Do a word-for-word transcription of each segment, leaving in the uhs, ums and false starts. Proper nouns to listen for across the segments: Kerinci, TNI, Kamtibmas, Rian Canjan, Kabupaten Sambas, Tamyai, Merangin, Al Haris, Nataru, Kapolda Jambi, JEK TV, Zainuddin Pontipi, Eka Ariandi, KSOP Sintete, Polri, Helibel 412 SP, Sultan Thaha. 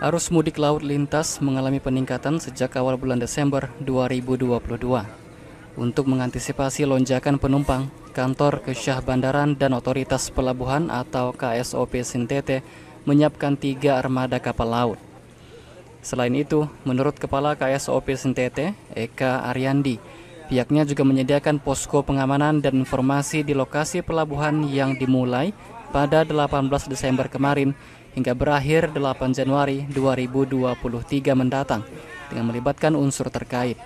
Arus mudik laut lintas mengalami peningkatan sejak awal bulan Desember dua ribu dua puluh dua. Untuk mengantisipasi lonjakan penumpang, Kantor Kesyah Bandaran dan Otoritas Pelabuhan atau K S O P Sintete menyiapkan tiga armada kapal laut. Selain itu, menurut Kepala K S O P Sintete, Eka Ariandi, pihaknya juga menyediakan posko pengamanan dan informasi di lokasi pelabuhan yang dimulai pada delapan belas Desember kemarin hingga berakhir delapan Januari dua ribu dua puluh tiga mendatang dengan melibatkan unsur terkait.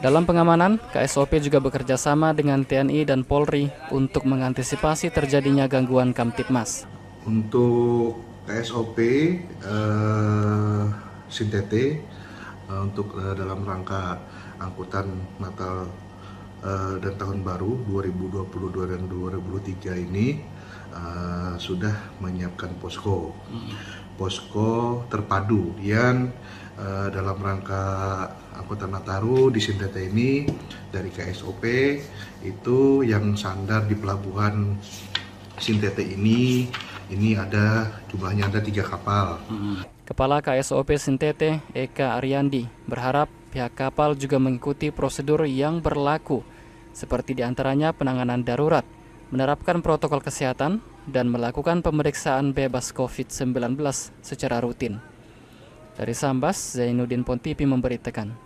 Dalam pengamanan, K S O P juga bekerja sama dengan T N I dan Polri untuk mengantisipasi terjadinya gangguan Kamtibmas. Untuk K S O P eh, Sintete eh, untuk eh, dalam rangka angkutan Natal eh, dan Tahun Baru dua ribu dua puluh dua dan dua ribu dua puluh tiga ini Uh, sudah menyiapkan posko posko terpadu yang uh, dalam rangka angkutan Nataru di Sintete ini dari K S O P itu yang sandar di pelabuhan Sintete ini ini ada jumlahnya ada tiga kapal. Kepala K S O P Sintete Eka Ariandi berharap pihak kapal juga mengikuti prosedur yang berlaku seperti diantaranya penanganan darurat, menerapkan protokol kesehatan, dan melakukan pemeriksaan bebas COVID sembilan belas secara rutin. Dari Sambas, Zainuddin Pontipi memberitakan.